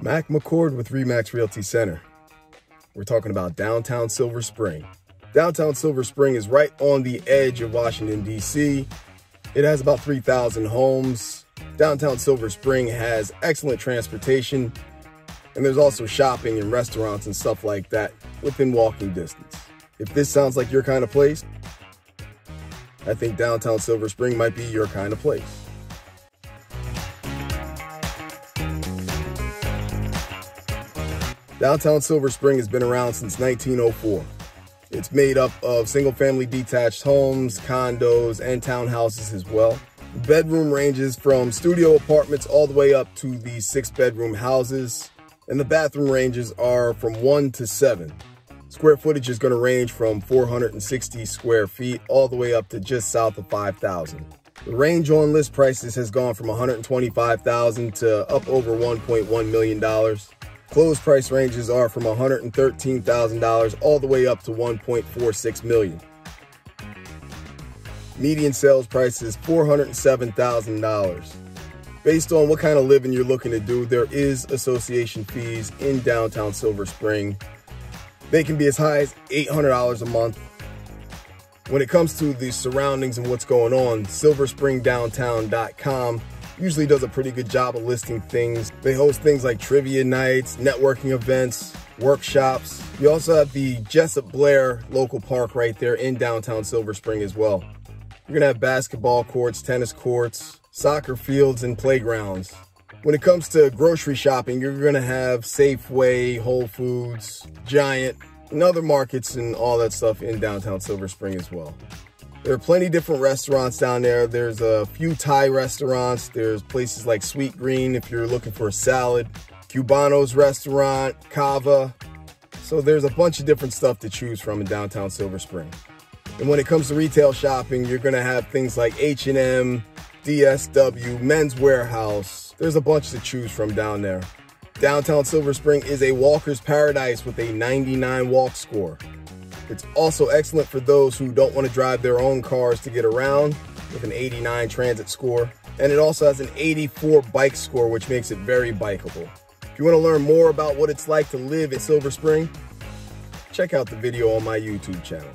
Mac McCord with RE/MAX Realty Center. We're talking about downtown Silver Spring. Downtown Silver Spring is right on the edge of Washington, D.C. It has about 3,000 homes. Downtown Silver Spring has excellent transportation, and there's also shopping and restaurants and stuff like that within walking distance. If this sounds like your kind of place, I think downtown Silver Spring might be your kind of place. Downtown Silver Spring has been around since 1904. It's made up of single-family detached homes, condos, and townhouses as well. The bedroom ranges from studio apartments all the way up to the 6-bedroom houses, and the bathroom ranges are from 1 to 7. Square footage is going to range from 460 square feet all the way up to just south of 5,000. The range on list prices has gone from $125,000 to up over $1.1 million. Closed price ranges are from $113,000 all the way up to $1.46 million. Median sales price is $407,000. Based on what kind of living you're looking to do, there is association fees in downtown Silver Spring. They can be as high as $800 a month. When it comes to the surroundings and what's going on, silverspringdowntown.com usually does a pretty good job of listing things. They host things like trivia nights, networking events, workshops. You also have the Jessup Blair local park right there in downtown Silver Spring as well. You're gonna have basketball courts, tennis courts, soccer fields, and playgrounds. When it comes to grocery shopping, you're gonna have Safeway, Whole Foods, Giant, and other markets and all that stuff in downtown Silver Spring as well. There are plenty of different restaurants down there. There's a few Thai restaurants. There's places like Sweet Green if you're looking for a salad, Cubano's restaurant, Cava. So there's a bunch of different stuff to choose from in downtown Silver Spring. And when it comes to retail shopping, you're gonna have things like H&M, DSW, Men's Warehouse. There's a bunch to choose from down there. Downtown Silver Spring is a walker's paradise with a 99 walk score. It's also excellent for those who don't want to drive their own cars to get around with an 89 transit score. And it also has an 84 bike score, which makes it very bikeable. If you want to learn more about what it's like to live in Silver Spring, check out the video on my YouTube channel.